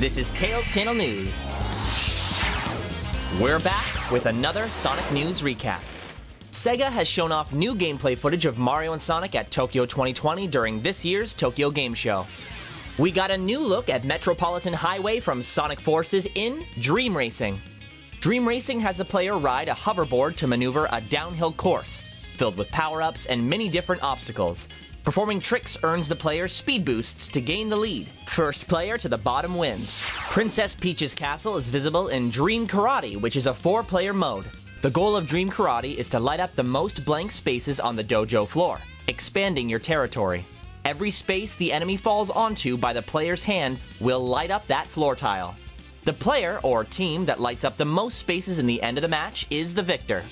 This is Tails Channel News. We're back with another Sonic News recap. Sega has shown off new gameplay footage of Mario and Sonic at Tokyo 2020 during this year's Tokyo Game Show. We got a new look at Metropolitan Highway from Sonic Forces in Dream Racing. Dream Racing has the player ride a hoverboard to maneuver a downhill course, filled with power-ups and many different obstacles. Performing tricks earns the player speed boosts to gain the lead. First player to the bottom wins. Princess Peach's Castle is visible in Dream Karate, which is a four-player mode. The goal of Dream Karate is to light up the most blank spaces on the dojo floor, expanding your territory. Every space the enemy falls onto by the player's hand will light up that floor tile. The player or team that lights up the most spaces in the end of the match is the victor.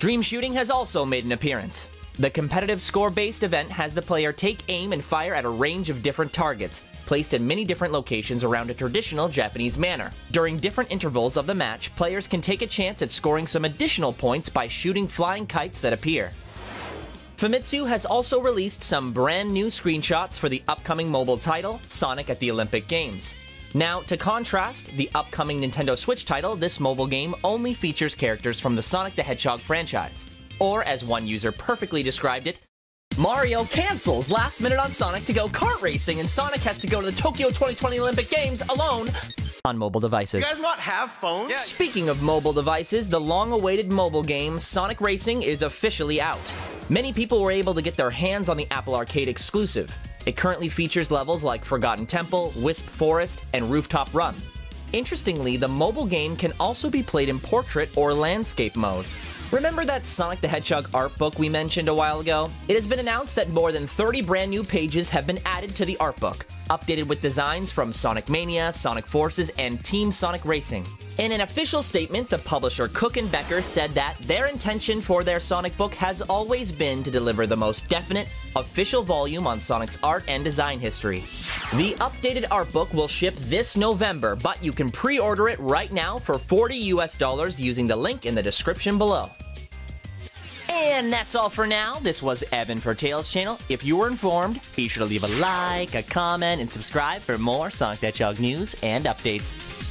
Dream Shooting has also made an appearance. The competitive score-based event has the player take aim and fire at a range of different targets, placed in many different locations around a traditional Japanese manner. During different intervals of the match, players can take a chance at scoring some additional points by shooting flying kites that appear. Famitsu has also released some brand new screenshots for the upcoming mobile title, Sonic at the Olympic Games. Now, to contrast the upcoming Nintendo Switch title, this mobile game only features characters from the Sonic the Hedgehog franchise. Or, as one user perfectly described it, Mario cancels last minute on Sonic to go kart racing, and Sonic has to go to the Tokyo 2020 Olympic Games alone on mobile devices. You guys not have phones? Yeah. Speaking of mobile devices, the long-awaited mobile game Sonic Racing is officially out. Many people were able to get their hands on the Apple Arcade exclusive. It currently features levels like Forgotten Temple, Wisp Forest, and Rooftop Run. Interestingly, the mobile game can also be played in portrait or landscape mode. Remember that Sonic the Hedgehog art book we mentioned a while ago? It has been announced that more than 30 brand new pages have been added to the art book, updated with designs from Sonic Mania, Sonic Forces, and Team Sonic Racing. In an official statement, the publisher Cook and Becker said that their intention for their Sonic book has always been to deliver the most definite, official volume on Sonic's art and design history. The updated art book will ship this November, but you can pre-order it right now for $40 US using the link in the description below. And that's all for now. This was Evan for Tails Channel. If you were informed, be sure to leave a like, a comment, and subscribe for more Sonic the Hedgehog news and updates.